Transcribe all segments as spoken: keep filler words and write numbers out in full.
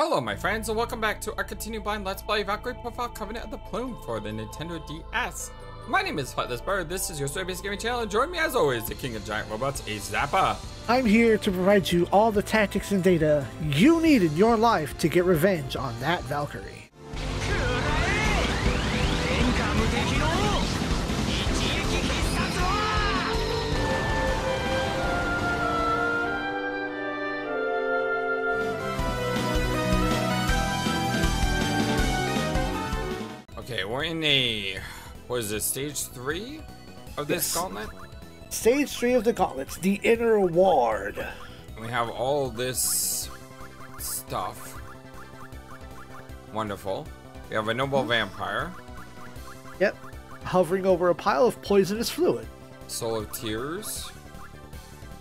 Hello my friends, and welcome back to our continued blind Let's Play Valkyrie Profile Covenant of the Plume for the Nintendo D S. My name is FlightlessBird, this is your story-based gaming channel, and join me as always, the king of giant robots, Ace Zappa. I'm here to provide you all the tactics and data you need in your life to get revenge on that Valkyrie. Okay, we're in a, what is this, stage three of this yes. gauntlet? Stage three of the gauntlets, the inner ward. We have all this stuff. Wonderful. We have a noble mm-hmm. vampire. Yep, hovering over a pile of poisonous fluid. Soul of Tears.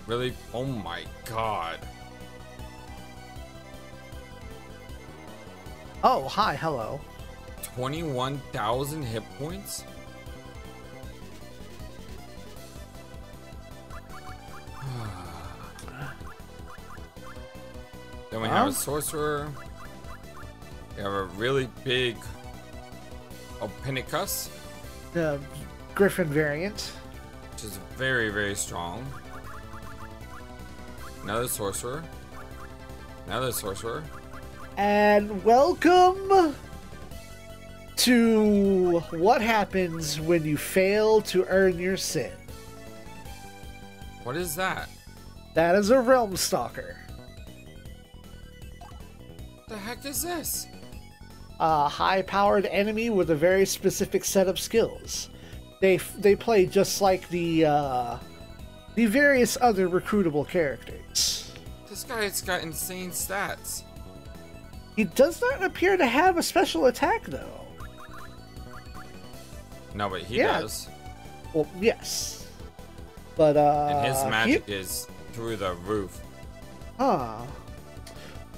Really? Oh my god. Oh, hi, hello. twenty-one thousand hit points? Then we wow. have a sorcerer. We have a really big Opinicus. The Griffin variant. Which is very, very strong. Another sorcerer. Another sorcerer. And welcome to what happens when you fail to earn your sin. What is that? That is a Realm Stalker. What the heck is this? A high-powered enemy with a very specific set of skills. They they play just like the uh, the various other recruitable characters. This guy's got insane stats. He does not appear to have a special attack though. No, but he yeah. does. Well, yes. But, uh... and his magic he... is through the roof. Huh.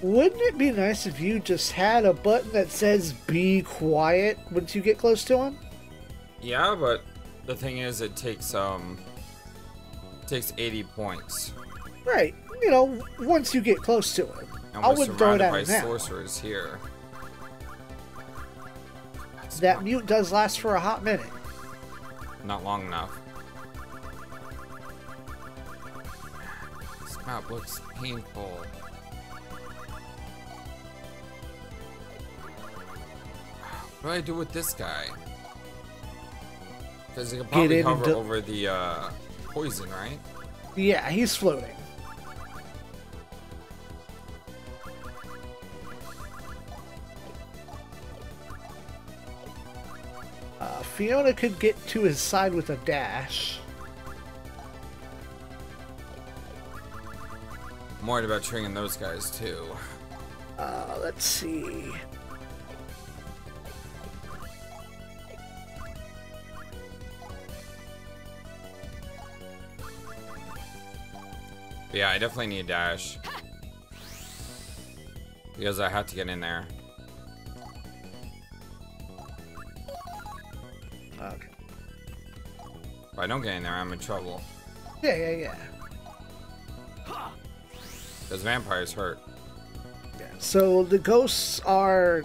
Wouldn't it be nice if you just had a button that says, be quiet, once you get close to him? Yeah, but the thing is, it takes, um... It takes eighty points. Right. You know, once you get close to him. And I wouldn't throw it at him now. And we're surrounded by sorcerers here. That mute does last for a hot minute. Not long enough. This map looks painful. What do I do with this guy? Because he can probably hover over the uh, poison, right? Yeah, he's floating. Uh, Fiona could get to his side with a dash. I'm worried about triggering those guys too. Uh, let's see. Yeah, I definitely need a dash. Because I have to get in there. Okay. If I don't get in there, I'm in trouble. Yeah, yeah, yeah. Those vampires hurt. Yeah. So the ghosts are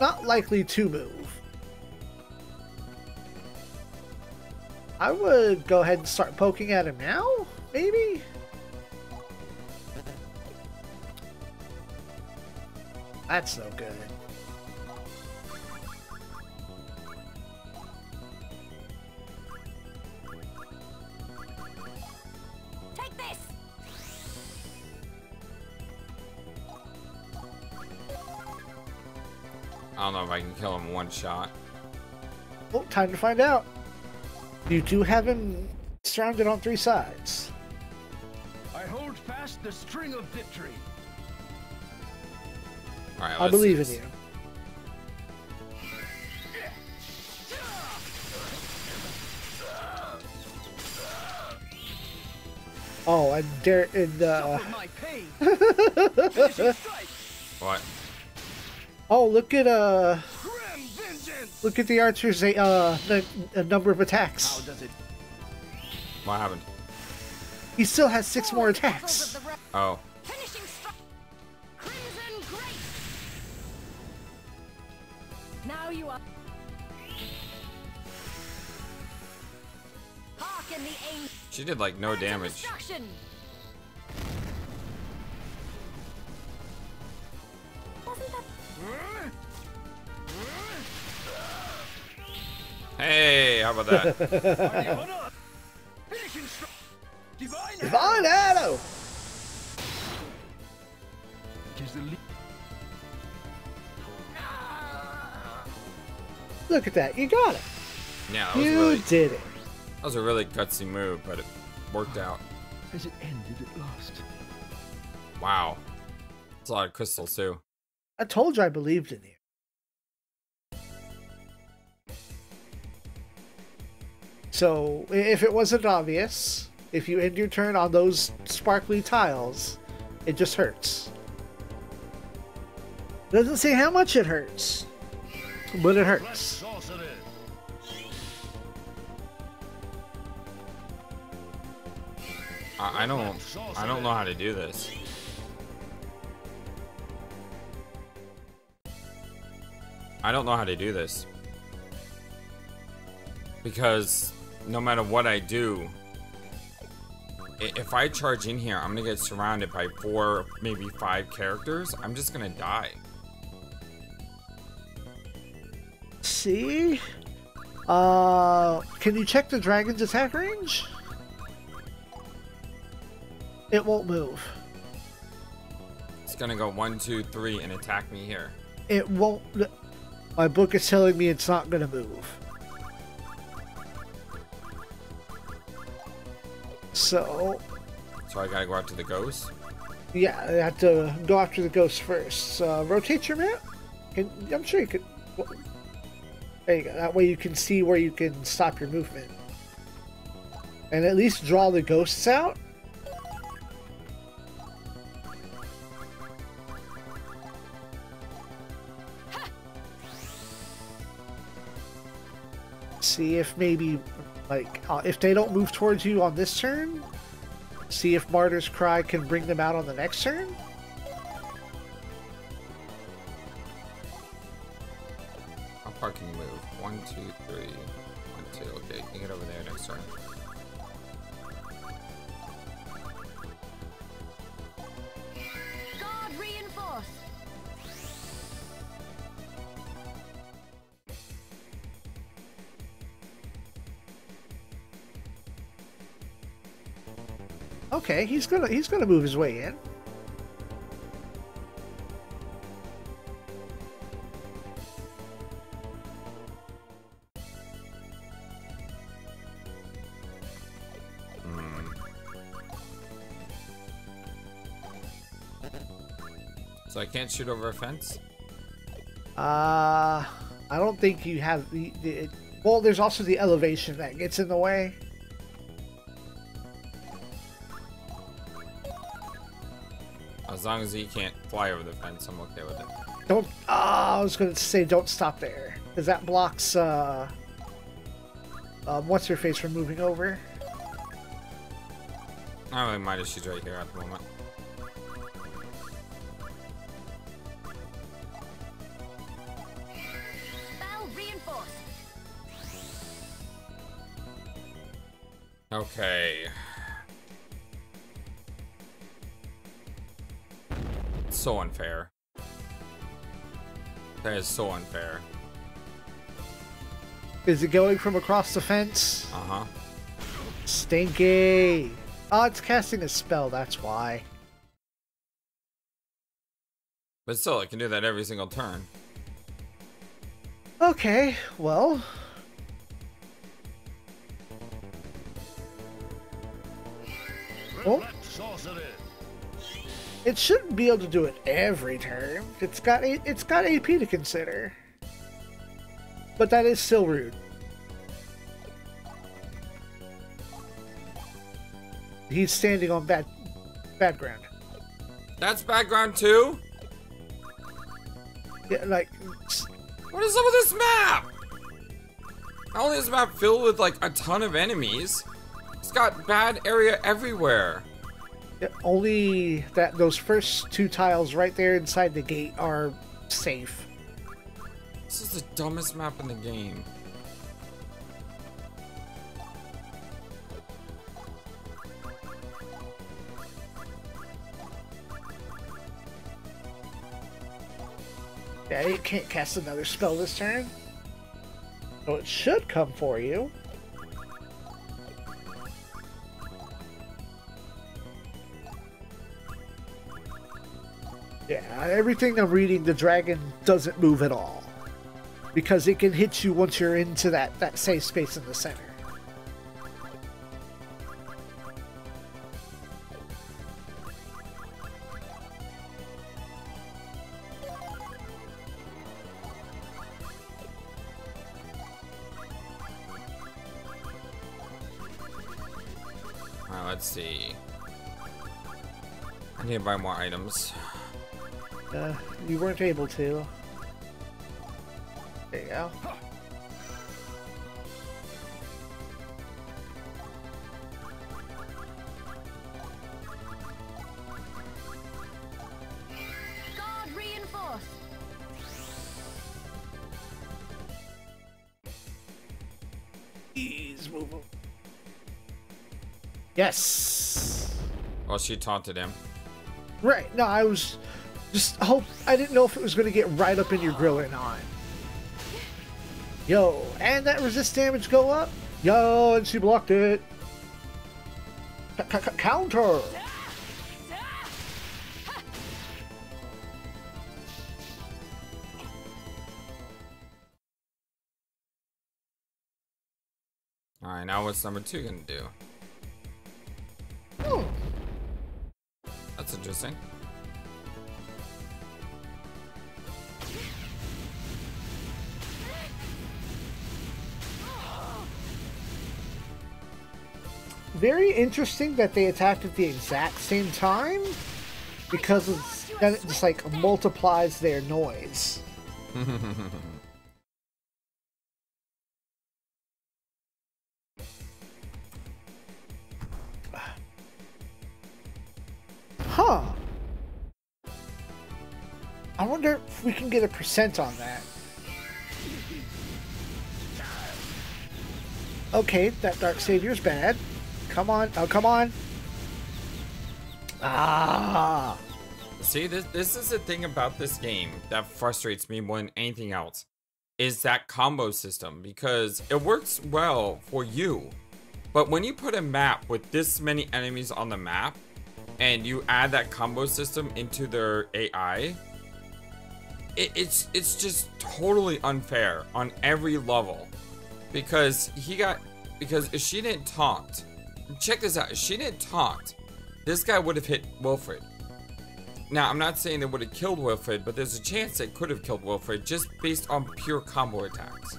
not likely to move. I would go ahead and start poking at him now, maybe? That's no good. I don't know if I can kill him one shot. Oh, time to find out. You do have him surrounded on three sides. I hold fast the string of victory. All right, I believe in you. Oh, and Dar- and, uh... What? Oh, look at uh, look at the archers. They uh, the, the number of attacks. How does it? What happened? He still has six more attacks. Oh. Finishing strike. Crimson Grace. Now you are. Harken the aim. She did like no damage. Hey, how about that? Divine, Divine Arrow! Look at that, you got it! Yeah, that you was really, did it. That was a really gutsy move, but it worked out. As it ended at last. Wow. That's a lot of crystals, too. I told you I believed in you. So, if it wasn't obvious, if you end your turn on those sparkly tiles, it just hurts. Doesn't say how much it hurts, but it hurts. I, I don't, I don't know how to do this. I don't know how to do this because no matter what I do, if I charge in here, I'm gonna get surrounded by four, maybe five characters. I'm just gonna die. See? Uh, can you check the dragon's attack range? It won't move. It's gonna go one, two, three, and attack me here. It won't. My book is telling me it's not gonna move. So, so I gotta go after the ghost? Yeah, I have to go after the ghost first. Uh, rotate your map? Can, I'm sure you could. Well, there you go. That way you can see where you can stop your movement. And at least draw the ghosts out. See if maybe. Like, uh, if they don't move towards you on this turn, see if Martyr's Cry can bring them out on the next turn. How far can you move? One, two, three. One, two. Okay, you can get over there next turn. Guard reinforced. Okay, he's gonna he's gonna move his way in. Mm. So I can't shoot over a fence? Uh, I don't think you have the, the well. There's also the elevation that gets in the way. As long as he can't fly over the fence, I'm okay with it. Don't. Oh, I was going to say don't stop there. Because that blocks uh, um, What's-Her-Face from moving over. I don't really mind if she's right here at the moment. Spell reinforced. Okay. So unfair. That is so unfair. Is it going from across the fence? Uh-huh. Stinky! Oh, it's casting a spell, that's why. But still, it can do that every single turn. Okay, well... Oh. It shouldn't be able to do it every turn. It's got it's got A P to consider, but that is still rude. He's standing on bad bad ground. That's bad ground too. Yeah, like what is up with this map? Not only is this map filled with like a ton of enemies, it's got bad area everywhere. Only that those first two tiles right there inside the gate are safe. This is the dumbest map in the game. Daddy can't cast another spell this turn. So it should come for you. Yeah, everything I'm reading, the dragon doesn't move at all. Because it can hit you once you're into that, that safe space in the center. Let's see. I need to buy more items. Uh, you weren't able to. There you go. Guard reinforced. Ease move. Yes. Oh, she taunted him. Right. No, I was just hope. I didn't know if it was going to get right up in your grill or not. Yo, and that resist damage go up. Yo, and she blocked it. C-c-counter. All right, now what's number two gonna do? Hmm. That's interesting. Very interesting that they attacked at the exact same time, because it's, then it just like multiplies their noise. Huh. I wonder if we can get a percent on that. Okay, that Dark Savior's bad. Come on. Oh, come on. Ah. See, this this is the thing about this game that frustrates me more than anything else, is that combo system, because it works well for you. But when you put a map with this many enemies on the map, and you add that combo system into their A I, it, it's it's just totally unfair on every level. Because he got because if she didn't taunt, check this out, if she didn't taunt, this guy would have hit Wilfred. Now I'm not saying they would have killed Wilfred, but there's a chance they could have killed Wilfred just based on pure combo attacks.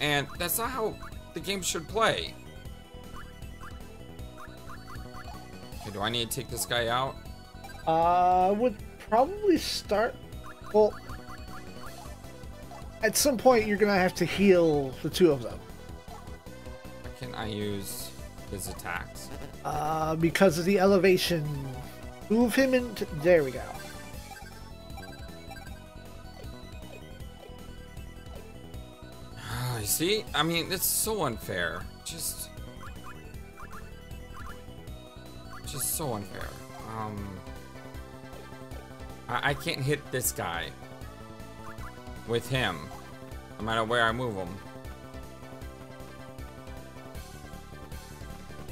And that's not how the game should play. Okay, do I need to take this guy out? Uh, I would probably start, well, at some point you're gonna have to heal the two of them. Why can't I use his attacks? Uh, because of the elevation. Move him into, there we go. You see? I mean, it's so unfair. Just... Just so unfair. Um... I, I can't hit this guy. With him. No matter where I move him.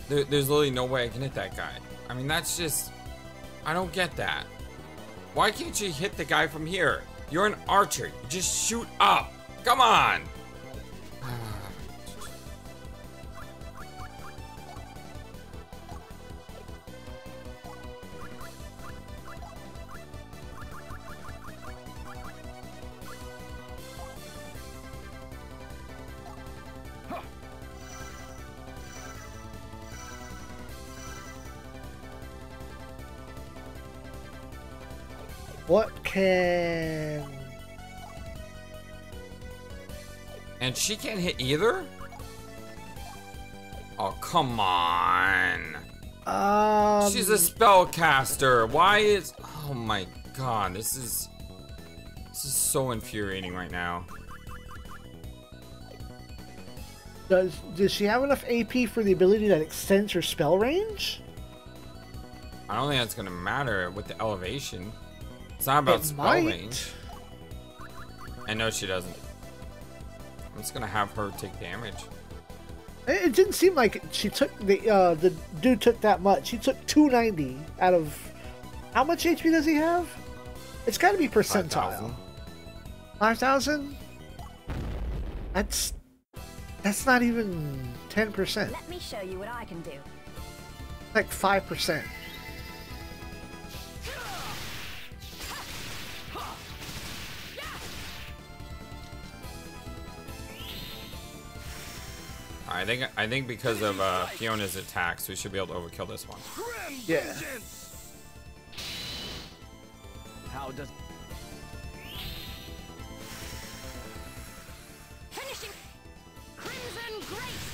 There, there's literally no way I can hit that guy. I mean, that's just... I don't get that. Why can't you hit the guy from here? You're an archer. You just shoot up. Come on! What can... And she can't hit either? Oh, come on. Um... She's a spellcaster. Why is... Oh my god, this is... This is so infuriating right now. Does does she have enough A P for the ability that extends her spell range? I don't think that's gonna matter with the elevation. It's not about it spell might. range. And no, she doesn't. I'm just gonna have her take damage. It didn't seem like she took the uh, the dude took that much. He took two ninety out of how much H P does he have? It's got to be percentile. five thousand. That's that's not even ten percent. Let me show you what I can do. Like five percent. I think I think because of uh, Fiona's attacks, we should be able to overkill this one. Yeah. How does finishing Crimson Grace?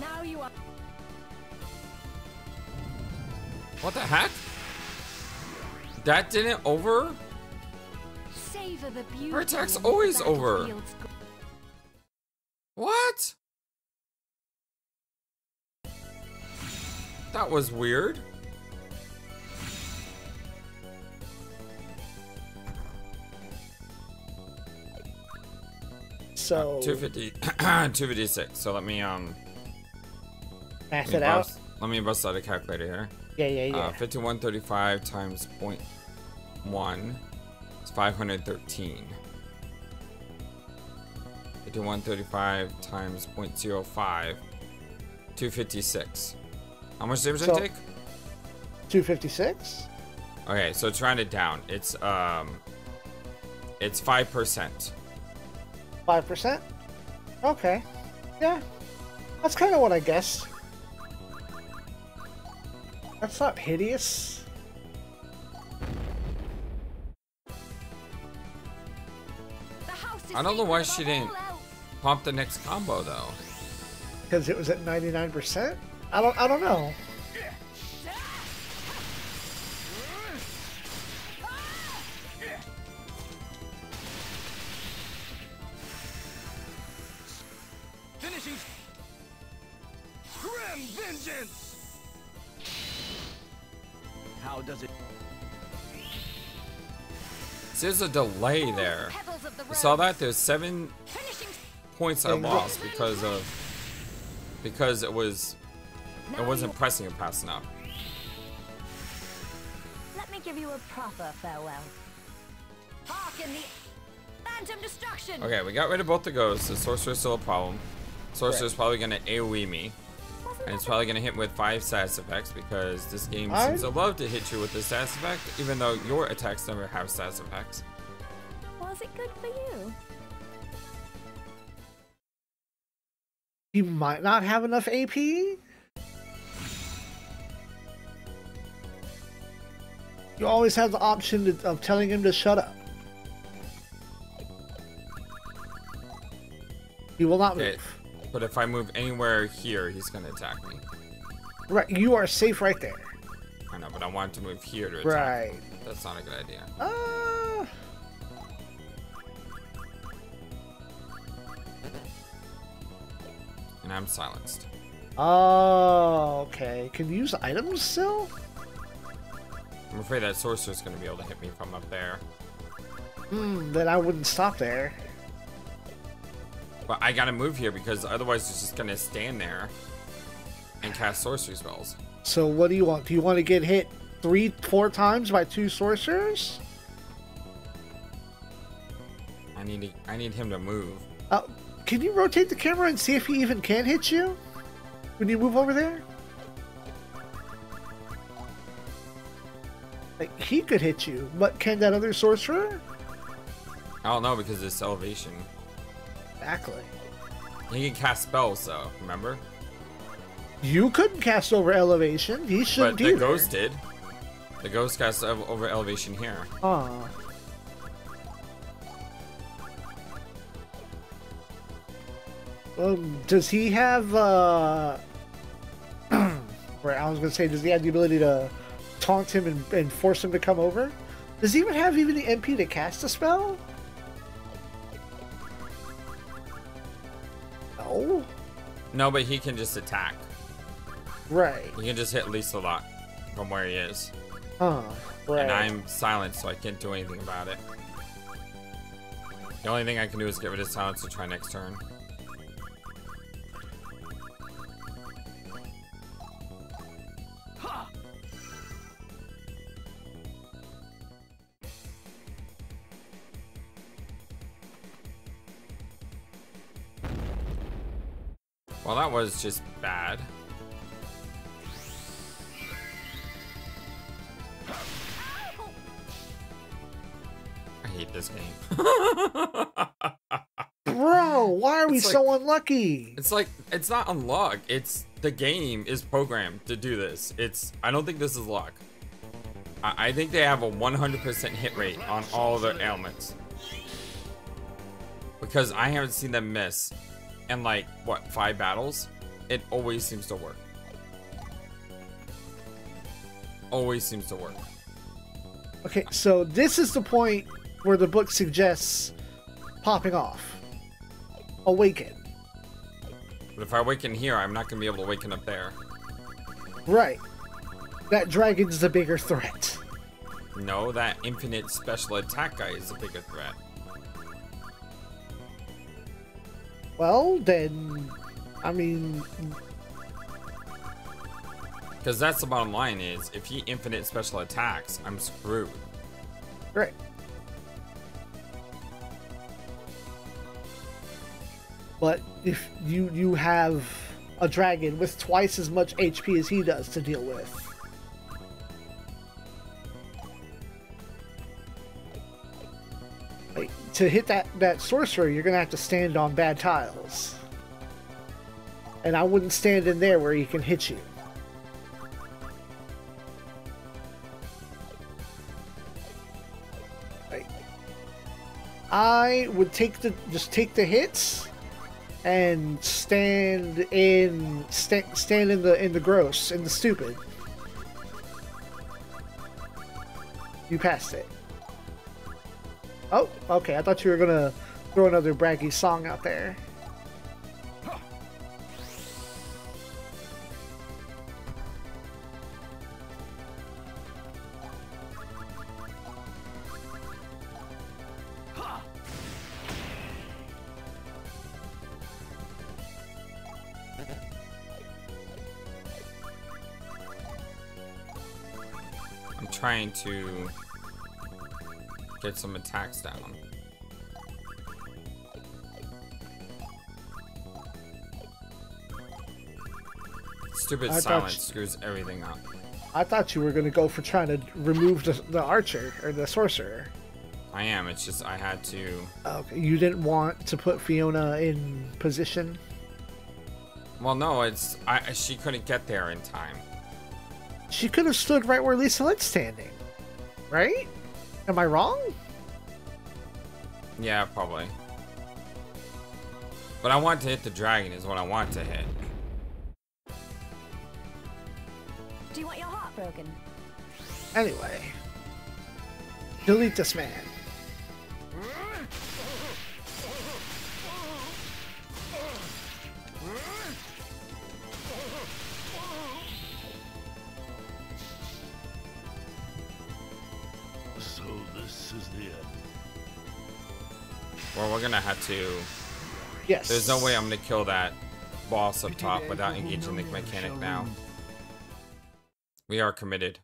Now you are. What the heck? That didn't over. Savor the beauty. Her attack's always over. What? That was weird. So uh, two fifty two fifty-six. So let me um pass let me it bust, out. Let me bust out a calculator here. Yeah, yeah, yeah. Uh, fifty-one thirty-five times point one is five hundred thirteen. fifty-one thirty-five times point zero five, two fifty-six. How much damage did I take? two fifty-six? Okay, so trying it down. It's um it's five percent. Five percent? Okay. Yeah. That's kinda what I guessed. That's not hideous. I don't know why she didn't pump the next combo though. Because it was at ninety-nine percent? I don't I don't know. Finishing Grim Vengeance. How does it? There's a delay there. You saw that? There's seven points I lost because of because it was it wasn't pressing it fast enough. Let me give you a proper farewell. Harken the phantom destruction. Okay, we got rid of both the ghosts. The sorcerer's still a problem. Sorcerer's probably gonna AoE me, and it's probably gonna hit with five status effects because this game I'm... seems to love to hit you with the status effect, even though your attacks never have status effects. Was it good for you? You might not have enough A P. You always have the option to, of telling him to shut up. He will not okay. move. But if I move anywhere here, he's gonna attack me. Right, you are safe right there. I know, but I want to move here to attack. Right. Me. That's not a good idea. Uh... And I'm silenced. Oh, okay. Can you use items still? I'm afraid that sorcerer's gonna be able to hit me from up there. Hmm, then I wouldn't stop there. But I gotta move here because otherwise it's just gonna stand there and cast sorcery spells. So what do you want? Do you want to get hit three, four times by two sorcerers? I need to, I need him to move. Uh, can you rotate the camera and see if he even can hit you when you move over there? Like he could hit you, but can that other sorcerer? I don't know because it's elevation. Exactly. He can cast spells, though. Remember? You couldn't cast over elevation. He shouldn't do that. But the ghost did. The ghost cast over elevation here. Oh. Um. Does he have? Uh... right. I was gonna say, does he have the ability to taunt him and, and force him to come over? Does he even have even the M P to cast a spell? No. No, but he can just attack. Right. He can just hit Lisalotte from where he is. Oh, right. And I'm silent, so I can't do anything about it. The only thing I can do is get rid of silence to try next turn. Well, that was just bad. I hate this game. Bro, why are we so unlucky? It's like, it's not unluck. It's the game is programmed to do this. It's, I don't think this is luck. I, I think they have a one hundred percent hit rate on all their ailments. Because I haven't seen them miss. And like, what, five battles? It always seems to work. Always seems to work. Okay, so this is the point where the book suggests popping off. Awaken. But if I awaken here, I'm not gonna be able to awaken up there. Right. That dragon's the bigger threat. No, that infinite special attack guy is the bigger threat. Well, then, I mean... Because that's the bottom line is, if he infinite special attacks, I'm screwed. Right. But if you, you have a dragon with twice as much H P as he does to deal with. To hit that, that sorcerer, you're going to have to stand on bad tiles. And I wouldn't stand in there where he can hit you. Right. I would take the just take the hits and stand in st stand in the in the gross, in the stupid. You passed it. Oh, okay. I thought you were gonna throw another braggy song out there. Huh. I'm trying to get some attacks down. Stupid silence screws everything up. I thought you were gonna go for trying to remove the, the archer or the sorcerer. I am. It's just I had to. Okay, you didn't want to put Fiona in position. Well, no, it's I. She couldn't get there in time. She could have stood right where Lisalette's standing, right? Am I wrong? Yeah, probably. But I want to hit the dragon is what I want to hit. Do you want your heart broken? Anyway. Delete this man. Well, we're gonna have to. Yes. There's no way I'm gonna kill that boss up top without engaging the mechanic now. We are committed.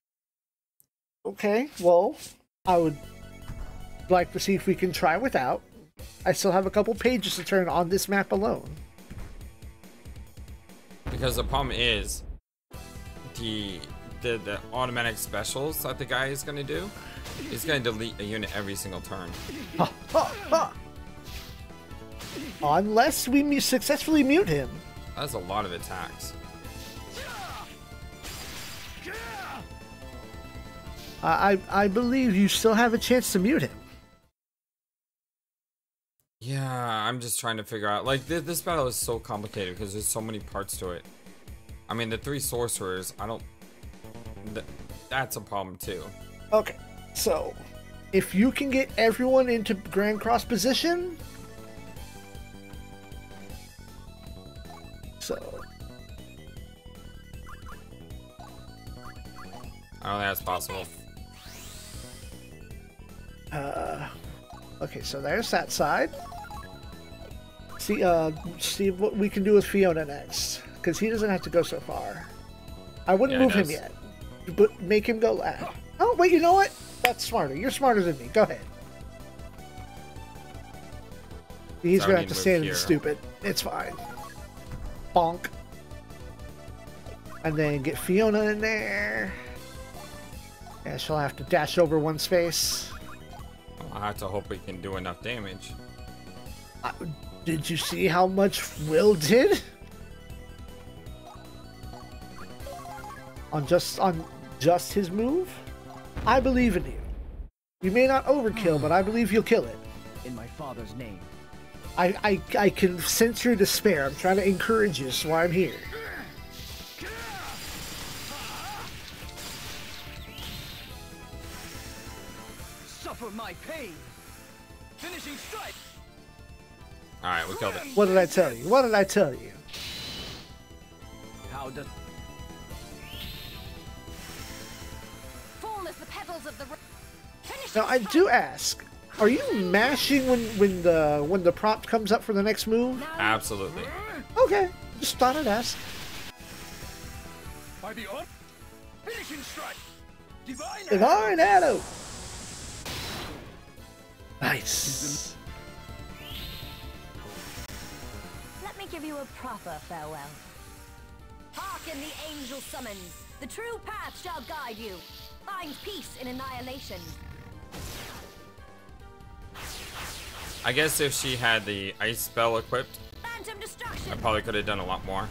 Okay, well, I would like to see if we can try without. I still have a couple pages to turn on this map alone. Because the problem is the the, the automatic specials that the guy is gonna do. He's gonna delete a unit every single turn. Ha, ha, ha. Unless we successfully mute him. That's a lot of attacks. I I believe you still have a chance to mute him. Yeah, I'm just trying to figure out. Like th this battle is so complicated because there's so many parts to it. I mean, the three sorcerers. I don't. Th that's a problem too. Okay, so if you can get everyone into Grand Cross position. So I don't think that's possible. Uh, okay, so there's that side. See, uh, see what we can do with Fiona next, because he doesn't have to go so far. I wouldn't yeah, move him yet, but make him go last. Oh, wait, you know what? That's smarter. You're smarter than me. Go ahead. He's so going to have to stand in stupid. It's fine. Bonk. And then get Fiona in there. And she'll have to dash over one space. I'll have to hope we can do enough damage. Uh, did you see how much Will did? On just on just his move? I believe in you. You may not overkill, but I believe you'll kill it. In my father's name. I, I, I can sense your despair. I'm trying to encourage you, so I'm here. Suffer my pain. Finishing strike. All right, we killed it. What did I tell you? What did I tell you? How does fall as the petals of the finish. Now I do ask. Are you mashing when when the when the prompt comes up for the next move? Absolutely. Okay, just thought I'd ask. By the on finishing strike, divine, divine arrow. Nice. Let me give you a proper farewell. Hearken the angel summons. The true path shall guide you. Find peace in annihilation. I guess if she had the ice spell equipped, I probably could have done a lot more.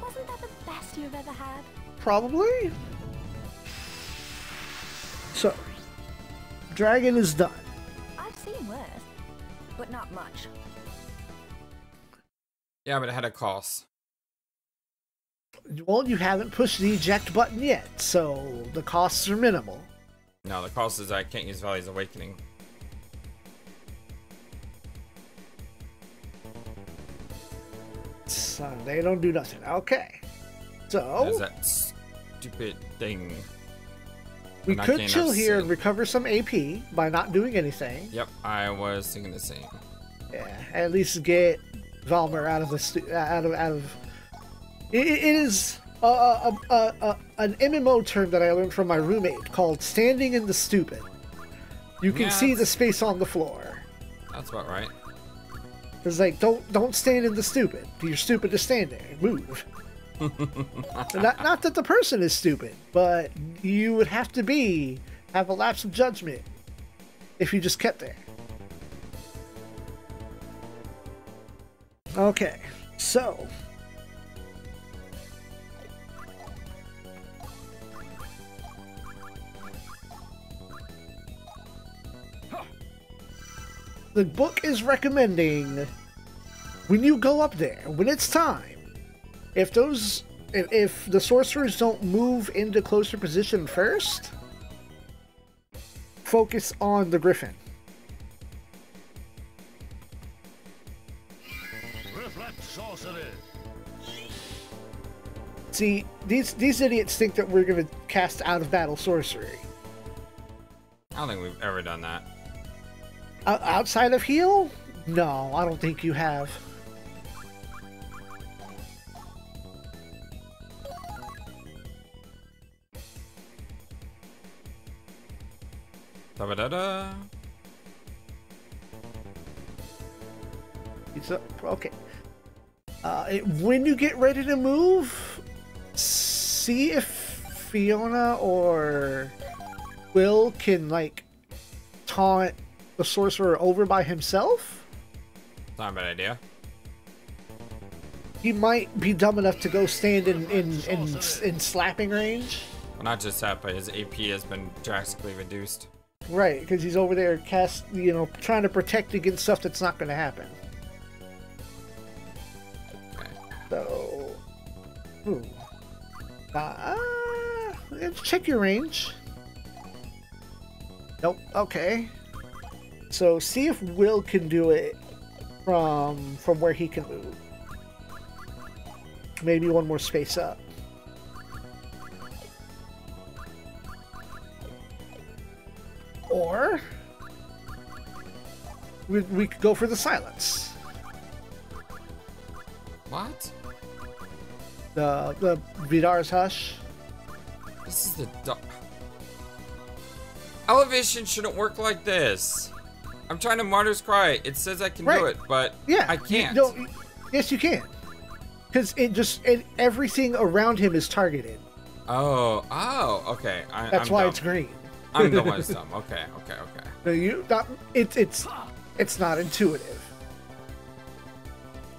Wasn't that the best you've ever had? Probably. So, dragon is done. I've seen worse, but not much. Yeah, but it had a cost. Well, you haven't pushed the eject button yet, so the costs are minimal. No, the cost is I can't use Valley's Awakening. Son, they don't do nothing. Okay, so there's that stupid thing. We and could chill here and recover some A P by not doing anything. Yep, I was thinking the same. Yeah, at least get Valmer out of the out of out of. It, it is a, a, a, a an M M O term that I learned from my roommate called "standing in the stupid." You can yeah, see the space on the floor. That's about right. It's like, don't don't stand in the stupid. You're stupid to stand there. Move. not, not that the person is stupid, but you would have to be have a lapse of judgment if you just kept there. Okay, so the book is recommending when you go up there, when it's time, if those if, if the sorcerers don't move into closer position first, focus on the griffin. Reflect sorcery. See, these these idiots think that we're gonna cast out of battle sorcery. I don't think we've ever done that. Outside of heal? No, I don't think you have. Da da da. It's a, okay. Uh, it, when you get ready to move, see if Fiona or Will can like taunt the sorcerer over by himself? Not a bad idea. He might be dumb enough to go stand in in, in, in, in slapping range. Well, not just that, but his A P has been drastically reduced. Right, because he's over there cast, you know, trying to protect against stuff that's not going to happen. Okay. So, ooh. Uh, let's check your range. Nope. Okay. So see if Will can do it from from where he can move. Maybe one more space up. Or we, we could go for the silence. What? The the Vidar's Hush. This is the du elevation shouldn't work like this. I'm trying to Martyr's Cry. It says I can right. do it, but yeah, I can't. You, no, yes, you can. Because it just it, everything around him is targeted. Oh, oh, okay. I, That's I'm why dumb. It's green. I'm the one that's dumb. Okay, okay, okay. No, you. Not, it, it's it's not intuitive.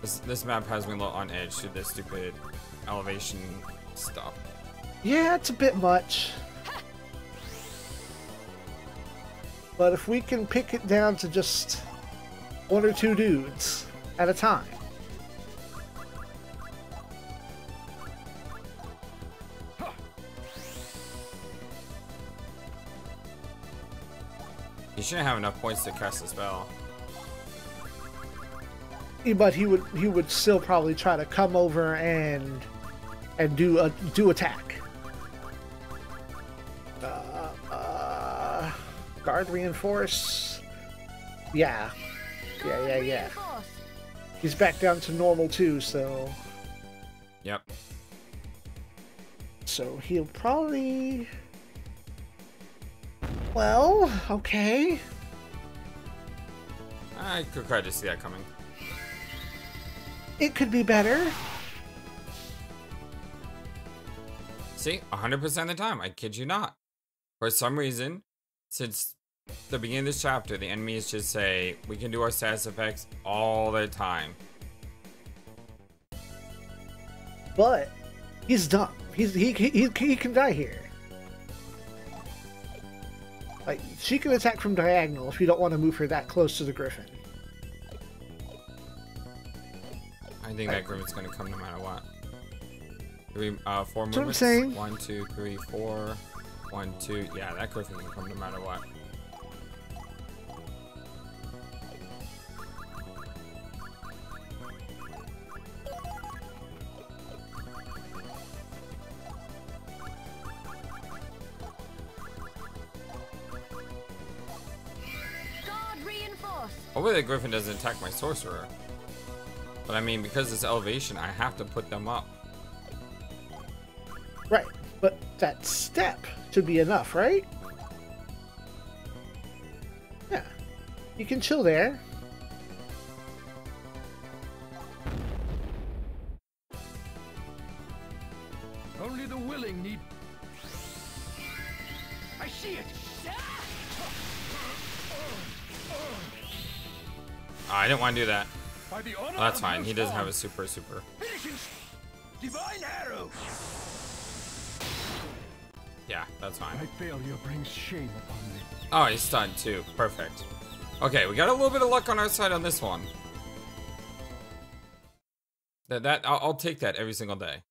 This, this map has me a little on edge through this stupid elevation stuff. Yeah, it's a bit much. But if we can pick it down to just one or two dudes at a time. He shouldn't have enough points to cast the spell. But he would he would still probably try to come over and and do a do attack. Uh, uh, guard reinforce. Yeah, yeah, yeah, yeah. He's back down to normal too, so. Yep. So he'll probably. Well, okay. I could try to see that coming. It could be better. See, one hundred percent of the time, I kid you not. For some reason, since the beginning of this chapter, the enemies just say, we can do our status effects all the time. But he's dumb. He's, he, he, he can die here. Like, she can attack from diagonal if you don't want to move her that close to the griffin. I think like, that griffin's going to come no matter what. Three, uh, four movements. What I'm saying. One, two, three, four. One, two. Yeah, that griffin's going to come no matter what. Hopefully the griffin doesn't attack my sorcerer. But I mean, because it's elevation, I have to put them up. Right, but that step should be enough, right? Yeah. You can chill there. Only the willing need... I see it! Oh, I didn't want to do that. Oh, that's fine. He doesn't have a super super. Divine arrow. Yeah, that's fine. My failure brings shame upon me. Oh, he's stunned too. Perfect. Okay, we got a little bit of luck on our side on this one. That that I'll, I'll take that every single day.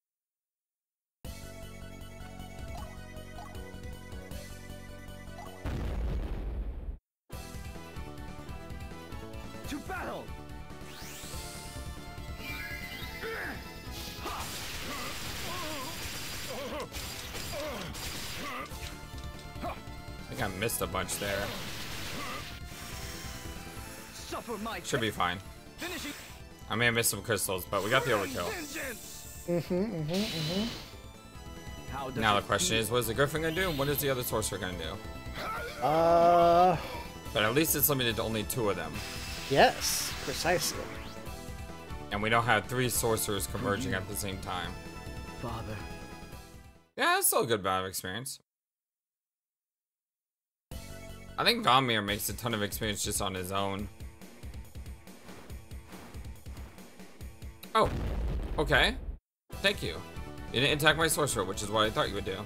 I missed a bunch there. Should be fine. I may have missed some crystals, but we got the overkill. Mm-hmm, mm-hmm, mm-hmm. Now the question is, what is the griffin gonna do? And what is the other sorcerer gonna do? Uh. But at least it's limited to only two of them. Yes, precisely. And we don't have three sorcerers converging mm-hmm. at the same time. Father. Yeah, it's still a good battle experience. I think Valmir makes a ton of experience just on his own. Oh, okay. Thank you. You didn't attack my sorcerer, which is what I thought you would do.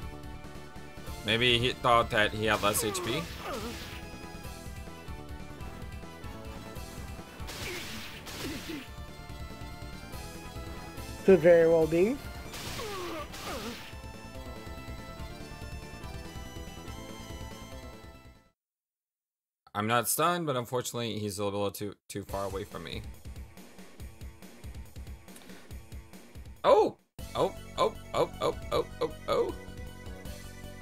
Maybe he thought that he had less H P. Could very well be. I'm not stunned, but unfortunately, he's a little too too far away from me. Oh! Oh, oh, oh, oh, oh, oh, oh.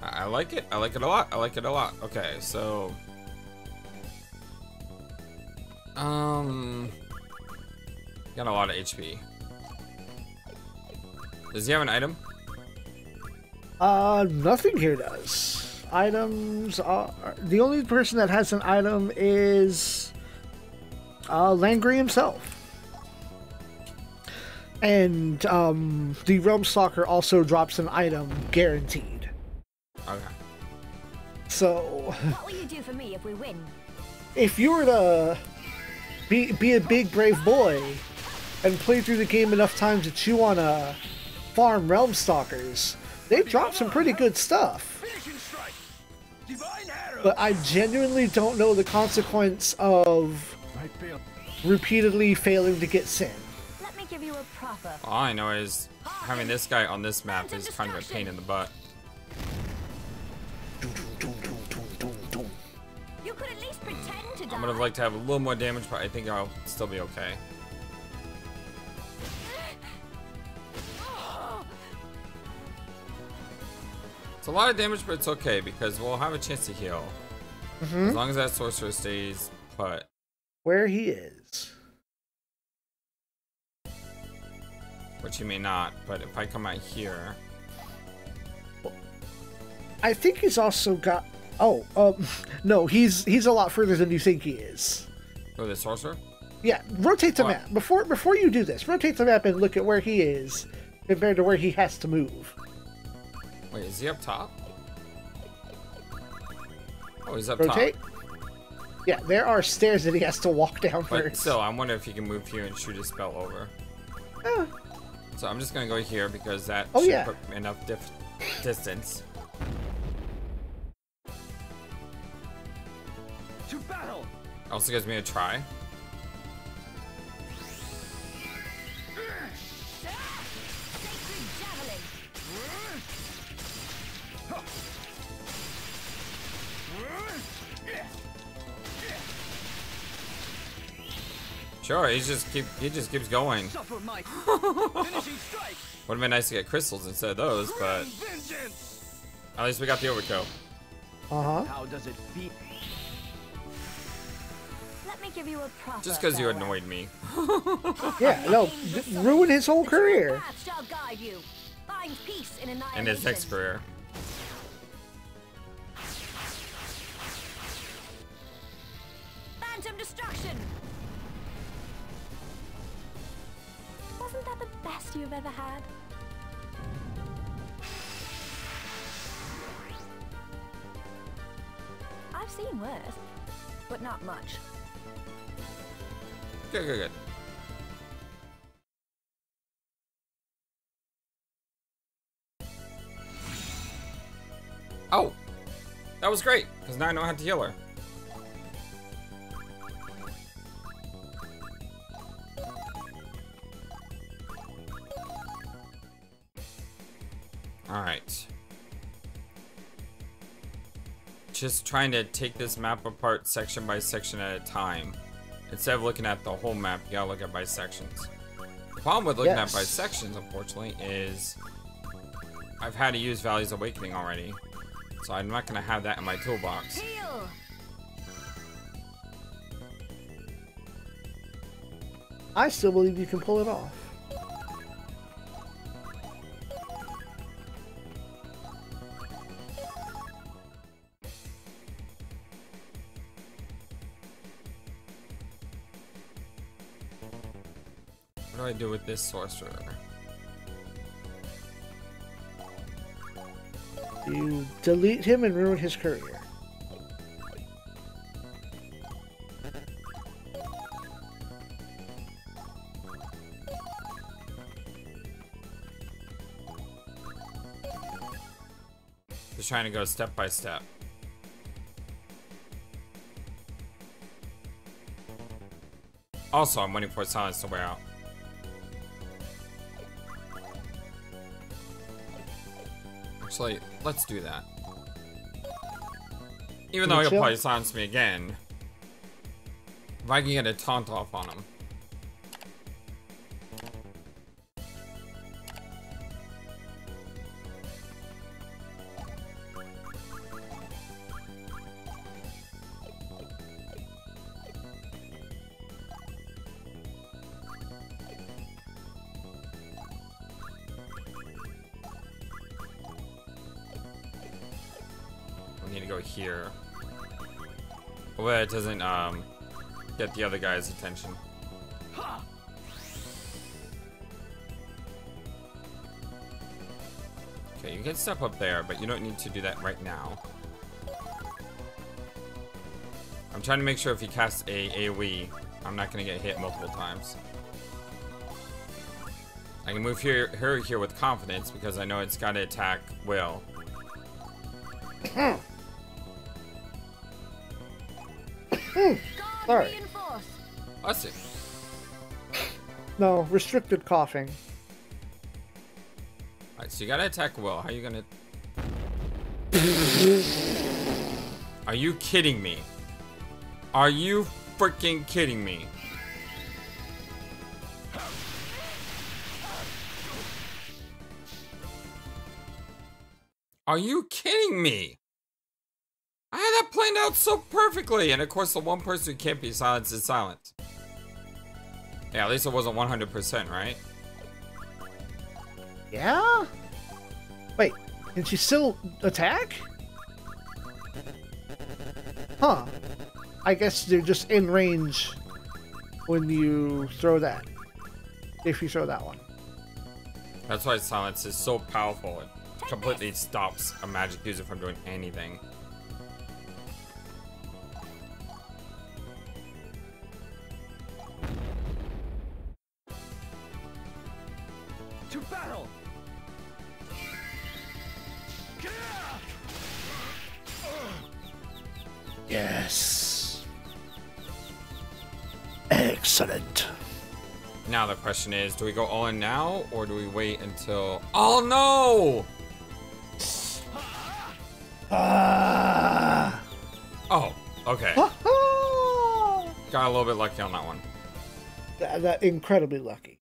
I, I like it. I like it a lot. I like it a lot. Okay, so... Um... Got a lot of H P. Does he have an item? Uh, nothing here does. Items are... The only person that has an item is... Uh, Langrey himself. And, um, the Realm Stalker also drops an item, guaranteed. Okay. So... What will you do for me if we win? If you were to be, be a big, brave boy and play through the game enough times that you want to farm Realm Stalkers, they drop some pretty good stuff. But I genuinely don't know the consequence of repeatedly failing to get sin. All I know is having this guy on this map is kind of a pain in the butt. You could at least pretend to die. I would have liked to have a little more damage, but I think I'll still be okay. It's a lot of damage, but it's okay because we'll have a chance to heal. Mm-hmm. As long as that sorcerer stays put. Where he is. Which you may not, but if I come out here... I think he's also got... Oh, um, no, he's he's a lot further than you think he is. Oh, the sorcerer? Yeah, rotate the what? map. Before before you do this, rotate the map and look at where he is compared to where he has to move. Wait, is he up top? Oh, he's up rotate. top. Yeah, there are stairs that he has to walk down but first. Still, I wonder if he can move here and shoot his spell over. Yeah. So I'm just gonna go here because that oh, should yeah. put enough diff distance. To battle. Also gives me a try. Sure, he just keep he just keeps going. Would've been nice to get crystals instead of those, but at least we got the overkill. Uh huh. How does it feel? Let me give you a proper just because you annoyed me. Yeah, no, ruined his whole career. And his next career. Phantom destruction. Wasn't that the best you've ever had? I've seen worse, but not much. Good, good, good. Oh! That was great, because now I know how to heal her. Alright. Just trying to take this map apart section by section at a time. Instead of looking at the whole map, you gotta look at by sections. The problem with looking yes. at by sections, unfortunately, is I've had to use Valley's Awakening already. So I'm not gonna have that in my toolbox. Heal. I still believe you can pull it off. I do with this sorcerer? You delete him and ruin his career. Just trying to go step by step. Also, I'm waiting for silence to wear out. Actually, let's do that. Even though he'll probably silence me again. If I can get a taunt off on him. need to go here. Hopefully it doesn't um, get the other guy's attention. Okay, you can step up there, but you don't need to do that right now. I'm trying to make sure if he casts a AoE, I'm not gonna get hit multiple times. I can move here, her here with confidence because I know it's gotta attack Will. Sorry. That's it. No, restricted coughing. Alright, so you gotta attack Will. How are you gonna... Are you kidding me? Are you freaking kidding me? Are you kidding me? I had that planned out so perfectly, and of course the one person who can't be silenced is silent. Yeah, at least it wasn't one hundred percent, right? Yeah? Wait, can she still attack? Huh. I guess they're just in range when you throw that. If you throw that one. That's why silence is so powerful. It completely stops a magic user from doing anything. To battle. Yes. Excellent. Now the question is, do we go all in now, or do we wait until... Oh no! Uh... Oh, okay. Got a little bit lucky on that one. That, that incredibly lucky.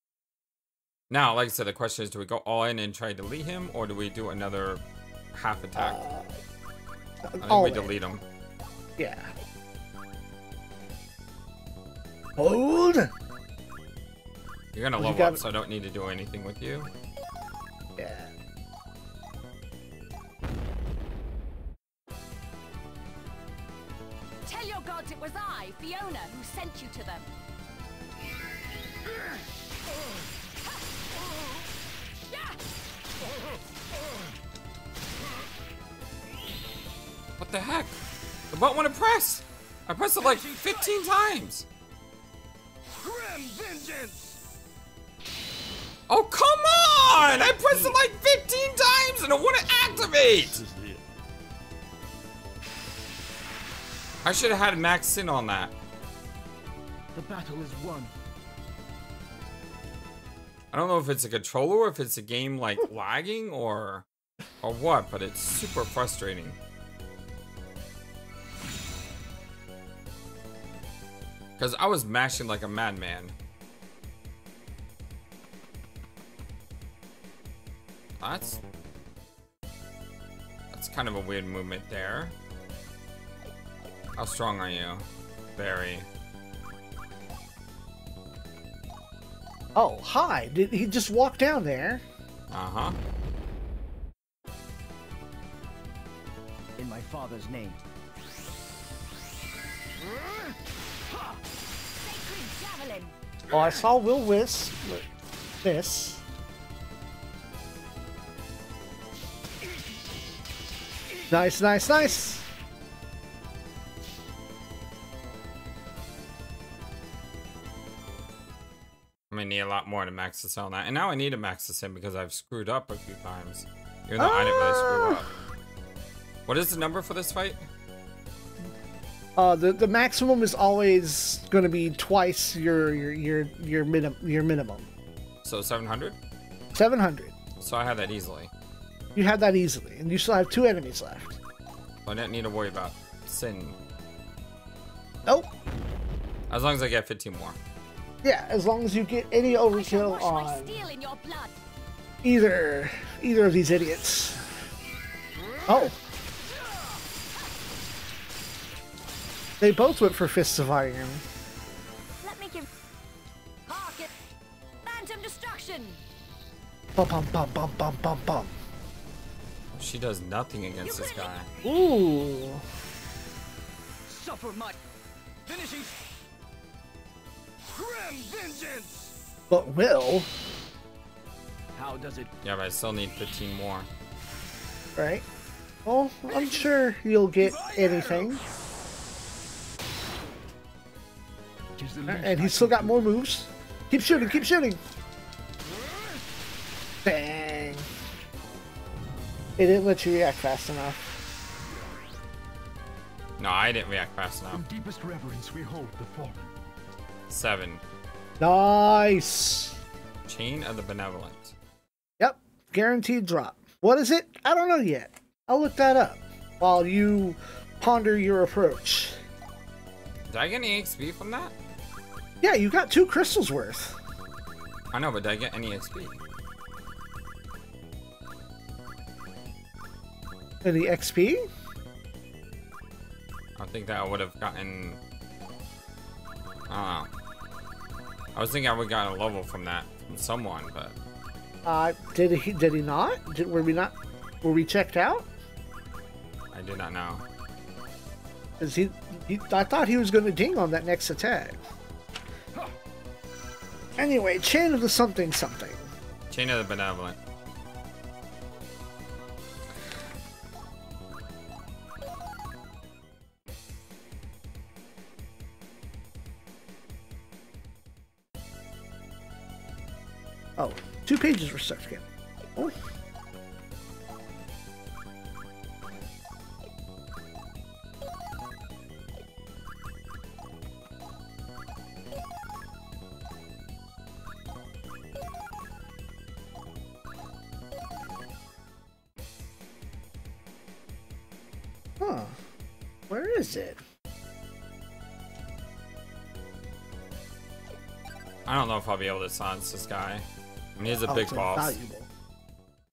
Now, like I said, the question is, do we go all in and try to delete him, or do we do another half attack? Uh, I think all we in. Delete him. Yeah. Hold. You're gonna level you gotta... up, so I don't need to do anything with you. Yeah. Tell your gods it was I, Fiona, who sent you to them. What the heck? The button went to press. I pressed it like fifteen times. Grim vengeance. Oh, come on! I pressed it like fifteen times and it wouldn't activate! I should have had max sin on that. The battle is won. I don't know if it's a controller or if it's a game like lagging or or what, but it's super frustrating. Because I was mashing like a madman. That's... That's kind of a weird movement there. How strong are you? Very. Oh, hi! Did he just walk down there? Uh-huh. In my father's name. Oh, I saw Will Wisp. This. Nice, nice, nice. I'm gonna need a lot more to max this on that, and now I need to max this in because I've screwed up a few times. Even though ah! I didn't really screw up. What is the number for this fight? Uh, the the maximum is always going to be twice your your your your minimum your minimum. So seven hundred. seven hundred. So I have that easily. You have that easily, and you still have two enemies left. I don't need to worry about sin. Nope. As long as I get fifteen more. Yeah, as long as you get any overkill on either either of these idiots. Oh. They both went for Fists of Iron. Let me give Pocket Phantom Destruction. Bum bum bum bum bum bum bum. she does nothing against this guy. Ooh. Suffer my finishing grim vengeance. But will. How does it? Yeah, but I still need fifteen more. Right. Well, I'm sure you'll get anything. And he's still got more moves. Keep shooting, keep shooting. Bang. It didn't let you react fast enough. No, I didn't react fast enough. In deepest reverence, we hold the fallen. Seven. Nice. Chain of the Benevolent. Yep. Guaranteed drop. What is it? I don't know yet. I'll look that up while you ponder your approach. Did I get any X P from that? Yeah, you got two crystals worth. I know, but did I get any X P? Any X P? I think that I would have gotten... I don't know. I was thinking I would have gotten a level from that, from someone, but... Uh, did he, did he not? Did, were we not? Were we checked out? I did not know. Is he, he, I thought he was going to ding on that next attack. Huh. Anyway, Chain of the something something. Chain of the Benevolent. Oh, two pages were stuck together. Oh. Huh. Where is it? I don't know if I'll be able to silence this guy. I mean, he's a big boss. Valuable.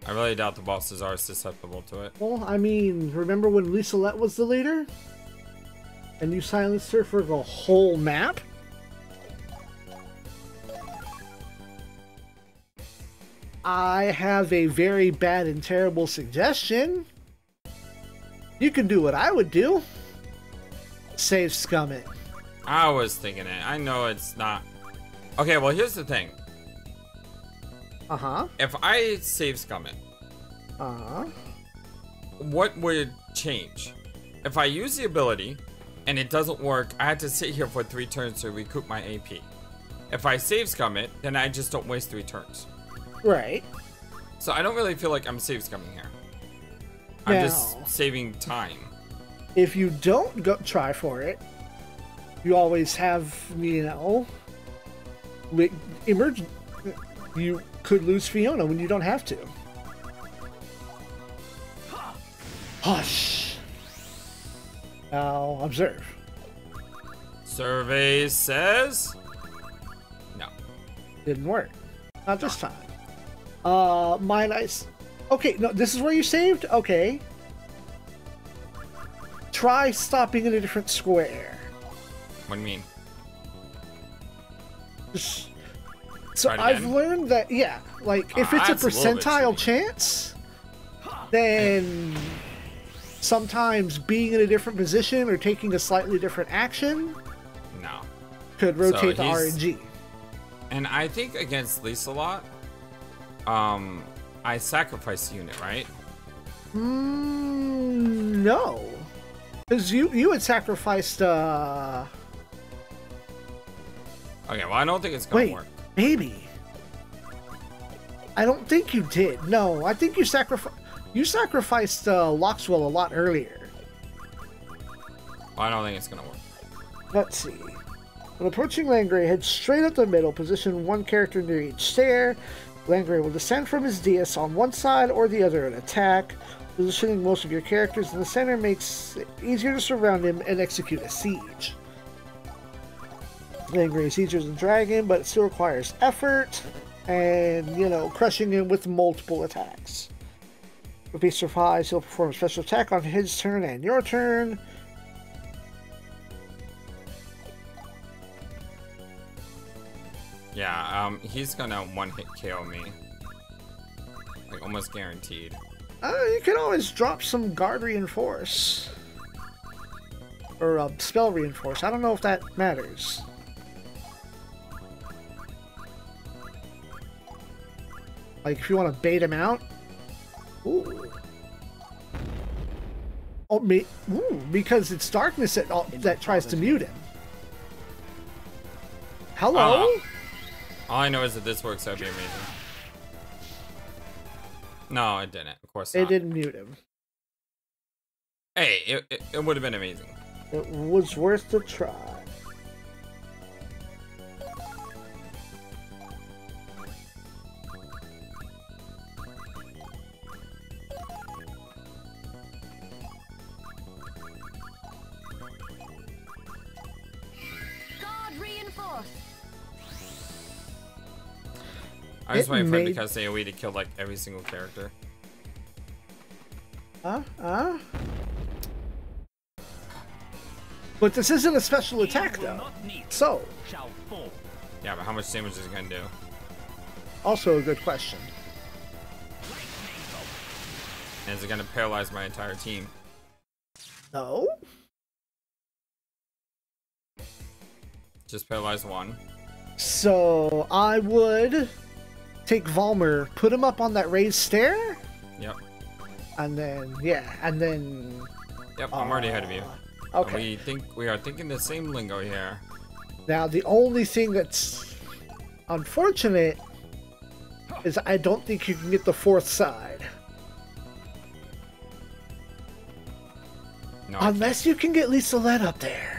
I really doubt the bosses are susceptible to it. Well, I mean, remember when Lisalotte was the leader? And you silenced her for the whole map? I have a very bad and terrible suggestion. You can do what I would do. Save Scummit. I was thinking it. I know it's not... Okay, well, here's the thing. Uh-huh. If I save Scummit, uh-huh, what would change? If I use the ability and it doesn't work, I have to sit here for three turns to recoup my A P. If I save Scummit, then I just don't waste three turns. Right. So I don't really feel like I'm save scumming here. Now, I'm just saving time. If you don't go try for it, you always have, you know, emergent. You could lose Fiona when you don't have to. Hush. Now observe. Survey says no. Didn't work. Not this time. Uh, mine ice. Okay, no, this is where you saved? Okay. Try stopping in a different square. What do you mean? Just So I've learned that, yeah, like, uh, if it's a percentile a chance, then sometimes being in a different position or taking a slightly different action no. could rotate so the R N G. And I think against Lisalotte, um, I sacrificed the unit, right? Mm, no. Because you, you had sacrificed, uh... Okay, well, I don't think it's going to work. Maybe. I don't think you did. No, I think you sacrificed. You sacrificed uh, Loxwell a lot earlier. I don't think it's gonna work. Let's see. When approaching Langrey, head straight up the middle. Position one character near each stair. Langrey will descend from his D S on one side or the other and attack. Positioning most of your characters in the center makes it easier to surround him and execute a siege. Langrey Sieges and Dragon, but it still requires effort and, you know, crushing him with multiple attacks. If he survives, he'll perform a special attack on his turn and your turn. Yeah, um, he's gonna one hit K O me. Like, almost guaranteed. Uh, you can always drop some guard reinforce. Or uh, spell reinforce. I don't know if that matters. Like, if you want to bait him out. Ooh. Oh, me. Ooh, because it's darkness that, uh, that tries to mute him. Hello? Uh, all I know is that this works, that'd be amazing. No, it didn't. Of course not. It didn't mute him. Hey, it, it, it would have been amazing. It was worth the try. I was waiting for it to cast AoE to kill like every single character. Uh, uh. But this isn't a special attack though. So. Yeah, but how much damage is it gonna do? Also a good question. And is it gonna paralyze my entire team? No. Just paralyze one. So I would take Valmer, put him up on that raised stair. Yep. And then, yeah, and then... Yep, I'm uh, already ahead of you. Okay. We, think, we are thinking the same lingo here. Now, the only thing that's unfortunate is I don't think you can get the fourth side. No, unless you can get Lisalotte up there.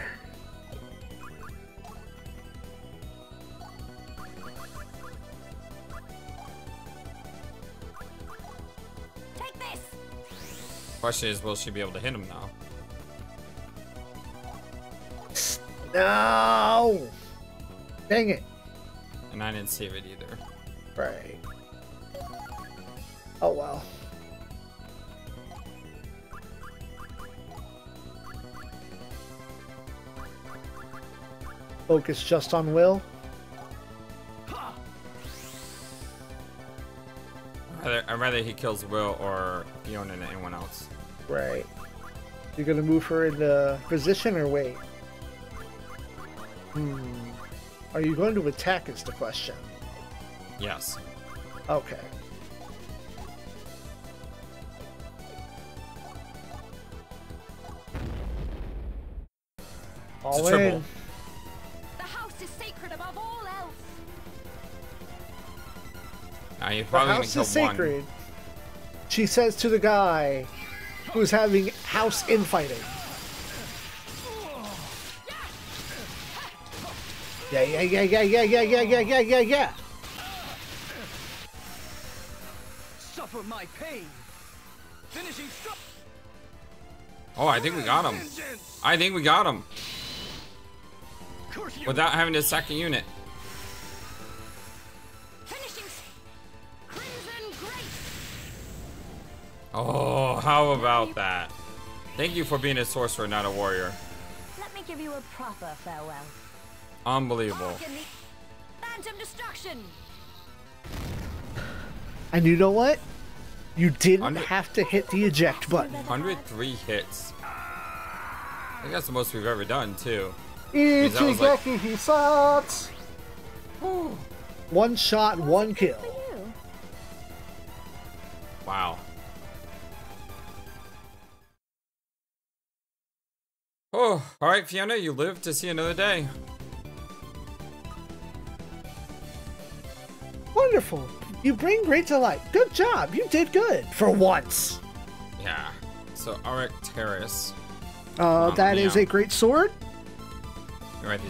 Question is, will she be able to hit him now? No! Dang it! And I didn't save it either. Right. Oh well. Focus just on Will. Huh. Rather, I'd rather he kills Will or Fiona than anyone else. Right. You're gonna move her into position or wait? Hmm. Are you going to attack is the question. Yes. Okay. All it's a in. Triple. The house is sacred above all else. Now you're probably the house is sacred. One. She says to the guy who's having house infighting. Yeah, yeah, yeah, yeah, yeah, yeah, yeah, yeah, yeah, yeah, yeah. Suffer my pain. Finishing stuff. Oh, I think we got him. I think we got him. Without having to sack a unit. Oh, how about that? Thank you for being a sorcerer, not a warrior. Let me give you a proper farewell. Unbelievable. Phantom destruction. And you know what? You didn't one hundred have to hit the eject button. one hundred three hits. I think that's the most we've ever done, too. Ichigeki Hisatsu. One shot, one kill. Wow. Oh, all right, Fiona, you live to see another day. Wonderful. You bring great to light. Good job. You did good. For once. Yeah. So, Arc Terrace. Uh, that is out. A great sword.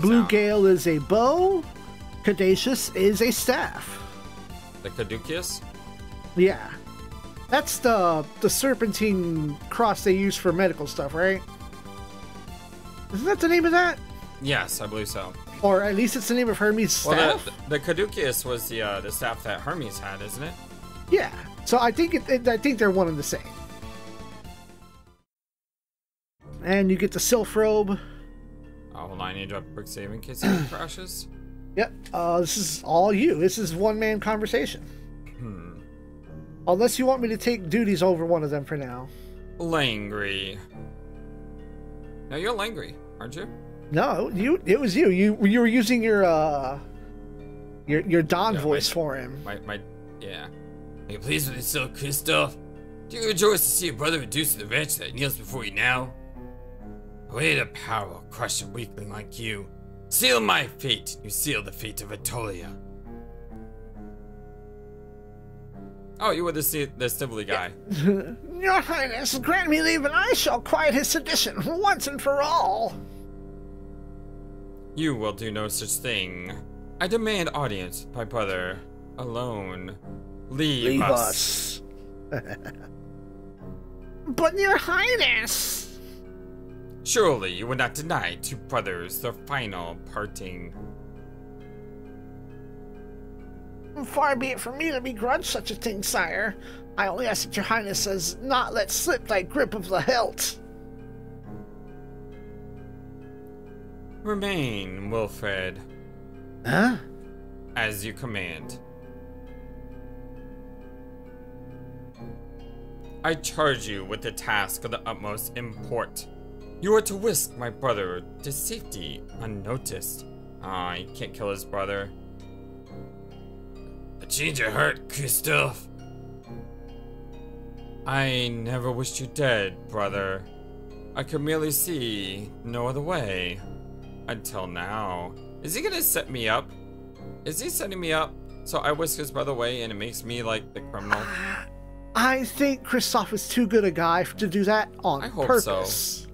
Blue out. Gale is a bow. Caduceus is a staff. The Caduceus? Yeah. That's the, the serpentine cross they use for medical stuff, right? Isn't that the name of that? Yes, I believe so. Or at least it's the name of Hermes' staff. Well, the, the Caduceus was the uh, the staff that Hermes had, isn't it? Yeah. So I think it, it, I think they're one and the same. And you get the Sylph Robe. Oh, hold on, I need to drop a quick save in case it crashes. Yep. Uh, this is all you. This is one man conversation. Hmm. Unless you want me to take duties over one of them for now. Langrey. Now you're Langrey, aren't you? No, you. It was you. You you were using your uh, your your Don yeah, voice my, for him. My my yeah. Are you pleased with yourself, Kristoff? Do you rejoice to see your brother reduced to the wretch that kneels before you now? Away the power will crush a weakling like you. Seal my fate. You seal the fate of Atolia. Oh, you were the, the civilly guy. Your Highness, grant me leave and I shall quiet his sedition once and for all. You will do no such thing. I demand audience, my brother. Alone. Leave, leave us. us. But your Highness. Surely you would not deny two brothers their final parting. Far be it from me to begrudge such a thing, sire. I only ask that your Highness does not let slip thy grip of the hilt. Remain, Wilfred. Huh? As you command. I charge you with the task of the utmost import. You are to whisk my brother to safety unnoticed. Ah, you can't kill his brother. Change your heart, Kristoff. I never wished you dead, brother. I could merely see no other way. Until now. Is he gonna set me up? Is he setting me up? So I whisk his brother away and it makes me like the criminal? I think Kristoff is too good a guy to do that on purpose. I hope purpose. so.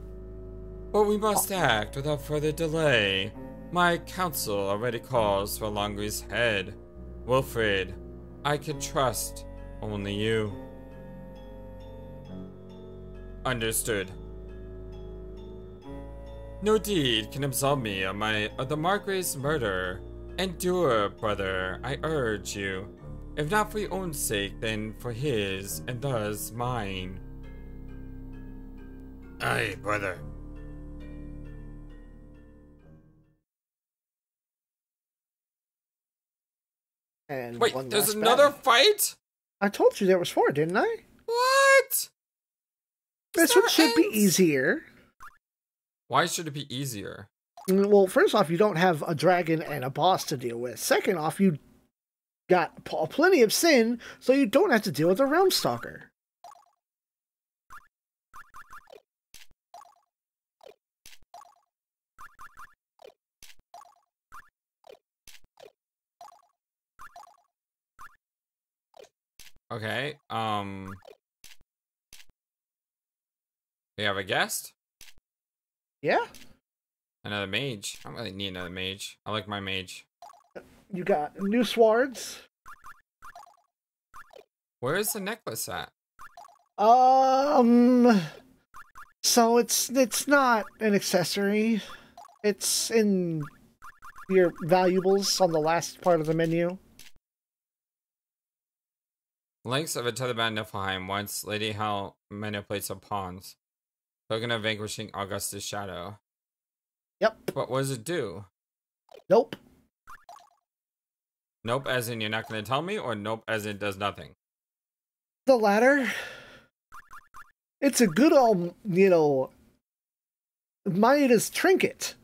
But we must oh. act without further delay. My counsel already calls for Langrey's head. Wilfred, I can trust only you. Understood. No deed can absolve me of my of the Margrave's murder. Endure, brother, I urge you. If not for your own sake, then for his and thus mine. Aye, brother. And wait, there's another battle. fight? I told you there was four, didn't I? What? This one should ends? be easier. Why should it be easier? Well, first off, you don't have a dragon and a boss to deal with. Second off, you got plenty of sin, so you don't have to deal with a Realm Stalker. Okay, um... we have a guest? Yeah. Another mage. I don't really need another mage. I like my mage. You got new swords. Where's the necklace at? Um... So it's, it's not an accessory. It's in your valuables on the last part of the menu. Links of a Tetherband Niflheim once Lady Hell manipulates her pawns. Token of Vanquishing Augusta's Shadow. Yep. But what does it do? Nope. Nope as in you're not going to tell me, or nope as in it does nothing? The latter. It's a good old, you know, Maeda's trinket.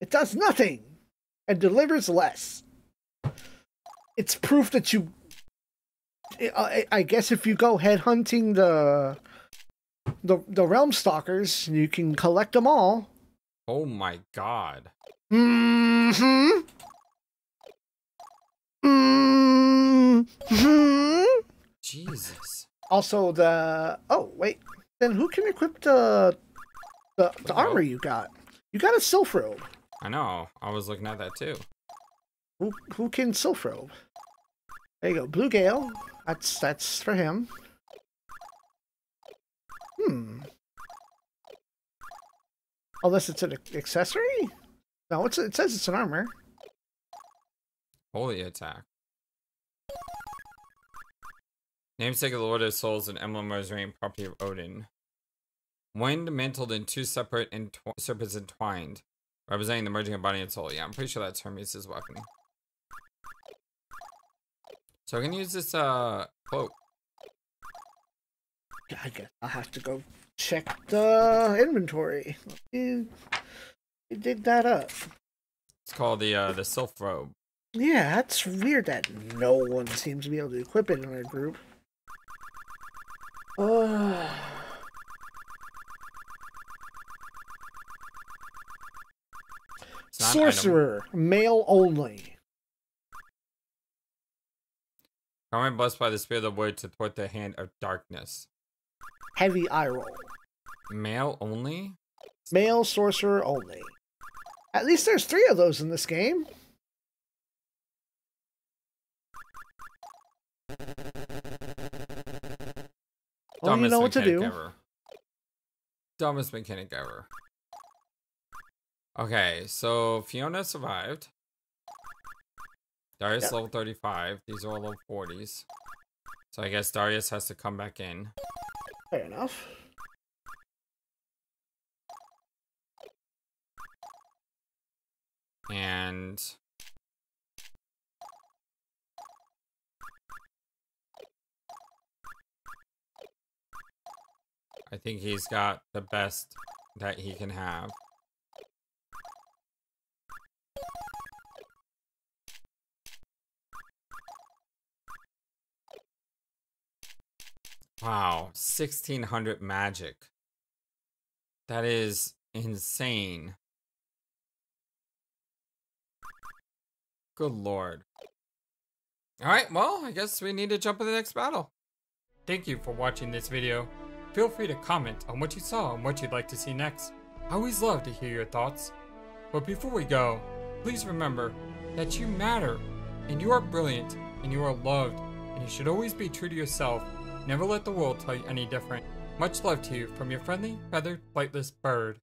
It does nothing and delivers less. It's proof that you... I guess if you go headhunting the, the the Realm Stalkers, you can collect them all. Oh my god. Mm-hmm. Mm-hmm. Jesus. Also the... Oh, wait. Then who can equip the the, the armor you got? You got a Sylph Robe. I know. I was looking at that too. Who, who can Sylph Robe? There you go. Blue Gale. That's that's for him. Hmm. Unless it's an accessory? No, it's it says it's an armor. Holy attack. Namesake of the Lord of Souls, an emblem of his reign, property of Odin. Wind mantled in two separate entw- serpents entwined, representing the merging of body and soul. Yeah, I'm pretty sure that's Hermes' weapon. So I can use this uh cloak. I guess I'll have to go check the inventory. You dig that up. It's called the uh the Sylph Robe. Yeah, that's weird that no one seems to be able to equip it in our group. Oh. Sorcerer, male only. Come and blessed by the spirit of the word to thwart the hand of darkness. Heavy eye roll. Male only? Male sorcerer only. At least there's three of those in this game. Dumbest you know what to do. Ever. Dumbest mechanic ever. Okay, so Fiona survived. Darius, yep. Level thirty-five. These are all level forties. So I guess Darius has to come back in. Fair enough. And... I think he's got the best that he can have. Wow, sixteen hundred magic. That is insane. Good lord. Alright, well, I guess we need to jump to the next battle. Thank you for watching this video. Feel free to comment on what you saw and what you'd like to see next. I always love to hear your thoughts. But before we go, please remember that you matter, and you are brilliant, and you are loved, and you should always be true to yourself. Never let the world tell you any different. Much love to you from your friendly, feathered, flightless bird.